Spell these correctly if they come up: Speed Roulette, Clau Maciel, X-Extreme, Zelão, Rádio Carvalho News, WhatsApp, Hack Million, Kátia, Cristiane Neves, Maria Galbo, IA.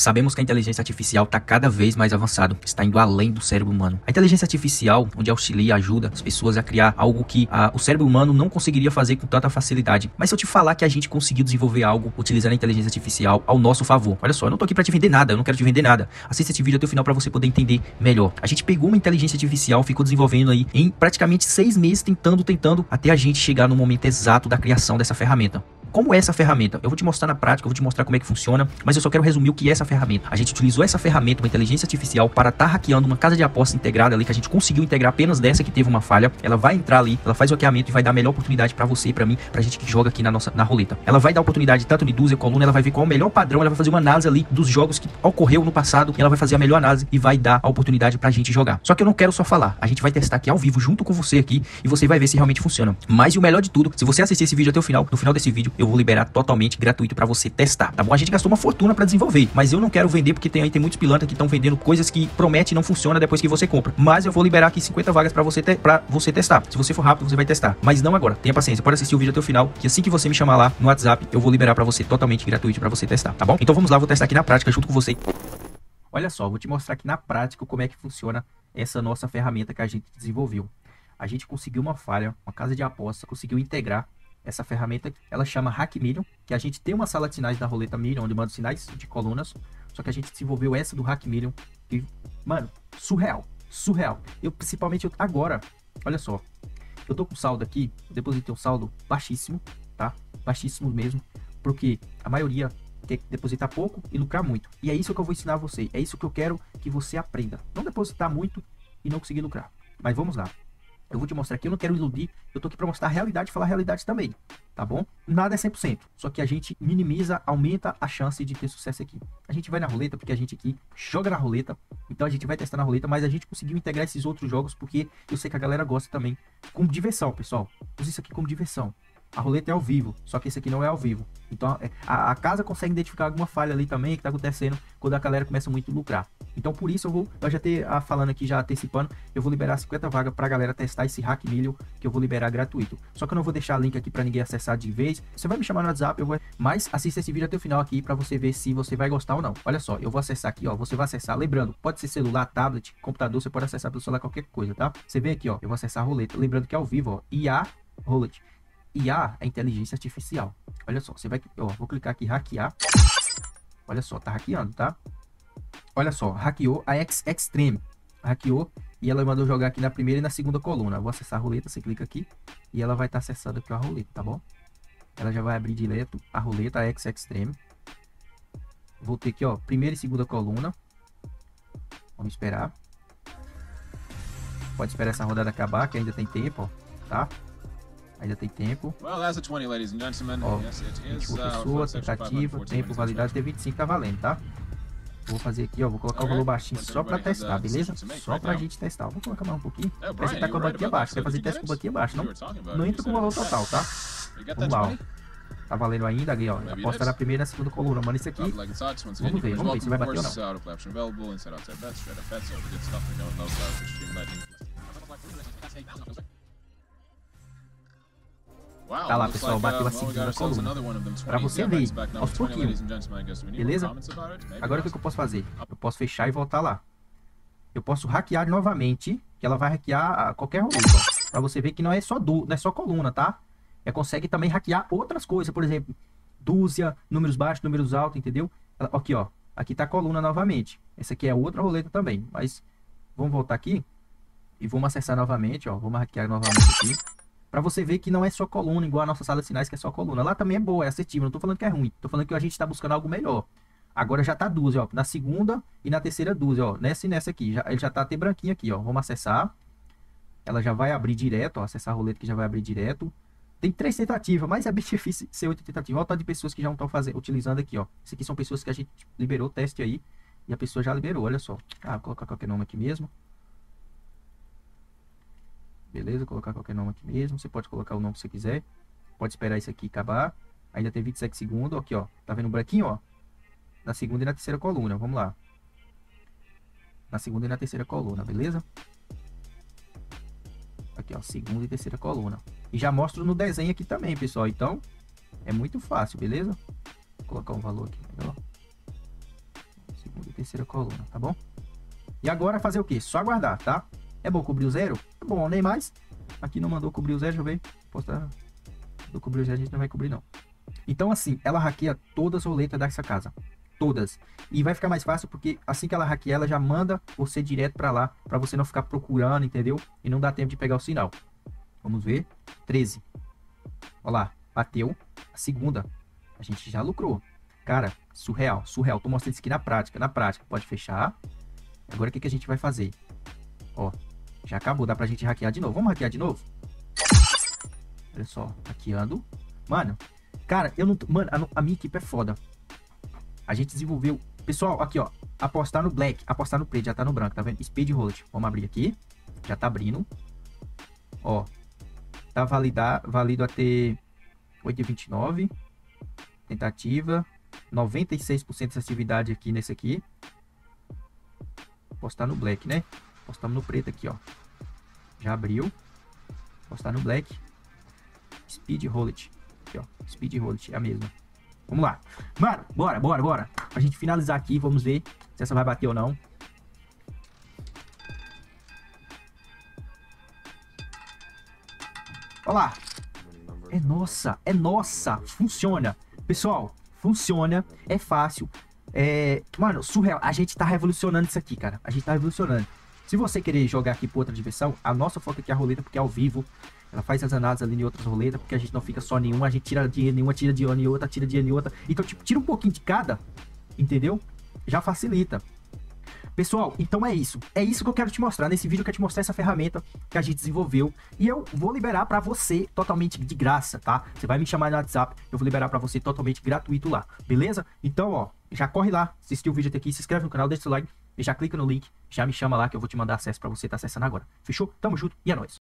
Sabemos que a inteligência artificial está cada vez mais avançada, está indo além do cérebro humano. A inteligência artificial, onde auxilia e ajuda as pessoas a criar algo que o cérebro humano não conseguiria fazer com tanta facilidade. Mas se eu te falar que a gente conseguiu desenvolver algo utilizando a inteligência artificial ao nosso favor, olha só, eu não tô aqui para te vender nada, eu não quero te vender nada. Assista esse vídeo até o final para você poder entender melhor. A gente pegou uma inteligência artificial, ficou desenvolvendo aí em praticamente 6 meses, tentando, até a gente chegar no momento exato da criação dessa ferramenta. Como é essa ferramenta? Eu vou te mostrar na prática, eu vou te mostrar como é que funciona, mas eu só quero resumir o que é essa ferramenta. A gente utilizou essa ferramenta, uma inteligência artificial, para estar hackeando uma casa de apostas integrada ali, que a gente conseguiu integrar apenas dessa que teve uma falha. Ela vai entrar ali, ela faz o hackeamento e vai dar a melhor oportunidade para você e para mim, pra gente que joga aqui na roleta. Ela vai dar oportunidade tanto de dúzia, coluna, ela vai ver qual é o melhor padrão, ela vai fazer uma análise ali dos jogos que ocorreu no passado, ela vai fazer a melhor análise e vai dar a oportunidade pra gente jogar. Só que eu não quero só falar, a gente vai testar aqui ao vivo junto com você aqui e você vai ver se realmente funciona. Mas o melhor de tudo, se você assistir esse vídeo até o final, no final desse vídeo eu vou liberar totalmente gratuito pra você testar, tá bom? A gente gastou uma fortuna pra desenvolver, mas eu não quero vender porque tem muitos pilantras que estão vendendo coisas que promete e não funciona depois que você compra. Mas eu vou liberar aqui 50 vagas pra você testar. Se você for rápido, você vai testar. Mas não agora, tenha paciência, pode assistir o vídeo até o final, que assim que você me chamar lá no WhatsApp, eu vou liberar pra você totalmente gratuito pra você testar, tá bom? Então vamos lá, vou testar aqui na prática junto com você. Olha só, vou te mostrar aqui na prática como é que funciona essa nossa ferramenta que a gente desenvolveu. A gente conseguiu uma falha, uma casa de aposta, conseguiu integrar essa ferramenta aqui. Ela chama Hack Million, que a gente tem uma sala de sinais da roleta Million, onde manda sinais de colunas, só que a gente desenvolveu essa do Hack Million, que, mano, surreal. Eu, principalmente, agora, olha só, eu tô com saldo aqui, eu depositei um saldo baixíssimo, tá? Baixíssimo mesmo, porque a maioria quer depositar pouco e lucrar muito. E é isso que eu vou ensinar a você, é isso que eu quero que você aprenda. Não depositar muito e não conseguir lucrar. Mas vamos lá. Eu vou te mostrar aqui, eu não quero iludir, eu tô aqui pra mostrar a realidade e falar a realidade também, tá bom? Nada é 100%, só que a gente minimiza, aumenta a chance de ter sucesso aqui. A gente vai na roleta, porque a gente aqui joga na roleta, então a gente vai testar na roleta, mas a gente conseguiu integrar esses outros jogos, porque eu sei que a galera gosta também, como diversão, pessoal. Use isso aqui como diversão. A roleta é ao vivo, só que esse aqui não é ao vivo. Então a casa consegue identificar alguma falha ali também que tá acontecendo quando a galera começa muito a lucrar. Então por isso eu vou liberar 50 vagas pra galera testar esse Hack Million, que eu vou liberar gratuito. Só que eu não vou deixar link aqui pra ninguém acessar de vez. Você vai me chamar no WhatsApp, eu vou... Mas assista esse vídeo até o final aqui pra você ver se você vai gostar ou não. Olha só, eu vou acessar aqui, ó, você vai acessar, lembrando, pode ser celular, tablet, computador, você pode acessar pelo celular qualquer coisa, tá? Você vem aqui, ó, eu vou acessar a roleta, lembrando que é ao vivo, ó, IA Roulette. IA é inteligência artificial. Olha só, você vai, ó, vou clicar aqui hackear. Olha só, tá hackeando, tá? Olha só, hackeou a X-Extreme. Hackeou e ela mandou jogar aqui na primeira e na segunda coluna. Eu vou acessar a roleta, você clica aqui e ela vai estar acessando aqui a roleta, tá bom? Ela já vai abrir direto a roleta X-Extreme. Vou ter aqui, ó, primeira e segunda coluna. Vamos esperar. Pode esperar essa rodada acabar, que ainda tem tempo, ó, tá? Ainda tem tempo. Ó, 20 pessoas, tentativa, tempo, validade, até 25 tá valendo, tá? Vou fazer aqui, ó, vou colocar o valor baixinho só pra testar, beleza? Só pra gente testar. Vou colocar mais um pouquinho. Vai você tá com a banquinha baixa, vai fazer teste com a banquinha baixa, não entra com o valor total, tá? Vamos lá, ó. Tá valendo ainda, aqui, ó. Aposta na primeira e na segunda coluna, mano, isso aqui. Vamos ver se vai bater ou não. Tá lá, pessoal, bateu a segunda coluna. Pra você ver, aos pouquinhos. Beleza? Agora o que eu posso fazer? Eu posso fechar e voltar lá. Eu posso hackear novamente, que ela vai hackear qualquer roleta. Pra você ver que não é só coluna, tá? Ela consegue também hackear outras coisas, por exemplo, dúzia, números baixos, números altos, entendeu? Aqui, ó. Aqui tá a coluna novamente. Essa aqui é outra roleta também, mas vamos voltar aqui e vamos acessar novamente, ó. Vamos hackear novamente aqui. Pra você ver que não é só coluna, igual a nossa sala de sinais, que é só coluna. Lá também é boa, é assertiva, não tô falando que é ruim. Tô falando que a gente tá buscando algo melhor. Agora já tá 12, ó. Na segunda e na terceira 12, ó. Nessa e nessa aqui. Ele já tá até branquinho aqui, ó. Vamos acessar. Ela já vai abrir direto, ó. Acessar a roleta que já vai abrir direto. Tem 3 tentativas, mas é bem difícil ser 8 tentativas. Olha o tanto de pessoas que já não estão utilizando aqui, ó. Isso aqui são pessoas que a gente liberou o teste aí. E a pessoa já liberou, olha só. Ah, vou colocar qualquer nome aqui mesmo. Beleza, colocar qualquer nome aqui mesmo. Você pode colocar o nome que você quiser. Pode esperar isso aqui acabar. Ainda tem 27 segundos. Aqui, ó. Tá vendo o branquinho, ó? Na segunda e na terceira coluna. Vamos lá. Na segunda e na terceira coluna, beleza? Aqui, ó. Segunda e terceira coluna. E já mostro no desenho aqui também, pessoal. Então, é muito fácil, beleza? Vou colocar um valor aqui, ó. terceira coluna, tá bom? E agora fazer o que? Só aguardar, tá? É bom cobrir o zero? É bom, nem mais. Aqui não mandou cobrir o zero, deixa eu ver. Posta... do cobrir o zero a gente não vai cobrir, não. Então, assim, ela hackeia todas as roletas dessa casa. Todas. E vai ficar mais fácil porque assim que ela hackeia, ela já manda você direto pra lá, pra você não ficar procurando, entendeu? E não dá tempo de pegar o sinal. Vamos ver. 13. Olha lá, bateu. A segunda. A gente já lucrou. Cara, surreal, surreal. Tô mostrando isso aqui na prática. Na prática, pode fechar. Agora o que, que a gente vai fazer? Ó, já acabou, dá pra gente hackear de novo. Vamos hackear de novo? Olha só, hackeando. Mano, cara, eu não... Mano, a minha equipe é foda. A gente desenvolveu... Pessoal, aqui ó, apostar no black, apostar no preto, já tá no branco, tá vendo? Speed Roulette. Vamos abrir aqui. Já tá abrindo. Ó, tá válido até 8,29. Tentativa. 96% de atividade aqui nesse aqui. Postar no black, né? Postamos no preto aqui, ó. Já abriu. Postar no black. Speed Roulette. Aqui, ó. Speed Roulette. É a mesma. Vamos lá. Mano, bora, bora, bora. Pra gente finalizar aqui, vamos ver se essa vai bater ou não. Olha lá. É nossa, é nossa. Funciona. Pessoal, funciona. É fácil. É, mano, surreal, a gente tá revolucionando isso aqui, cara. A gente tá revolucionando. Se você querer jogar aqui por outra diversão, a nossa foca aqui é a roleta, porque é ao vivo. Ela faz as análises ali em outras roletas, porque a gente não fica só nenhuma. A gente tira de nenhuma, tira de uma e outra, tira de uma e outra. Então, tipo, tira um pouquinho de cada, entendeu? Já facilita. Pessoal, então é isso. É isso que eu quero te mostrar. Nesse vídeo eu quero te mostrar essa ferramenta que a gente desenvolveu. E eu vou liberar pra você totalmente de graça, tá? Você vai me chamar no WhatsApp, eu vou liberar pra você totalmente gratuito lá, beleza? Então, ó, já corre lá, assistiu o vídeo até aqui, se inscreve no canal, deixa seu like, e já clica no link, já me chama lá que eu vou te mandar acesso pra você tá acessando agora. Fechou? Tamo junto e é nóis.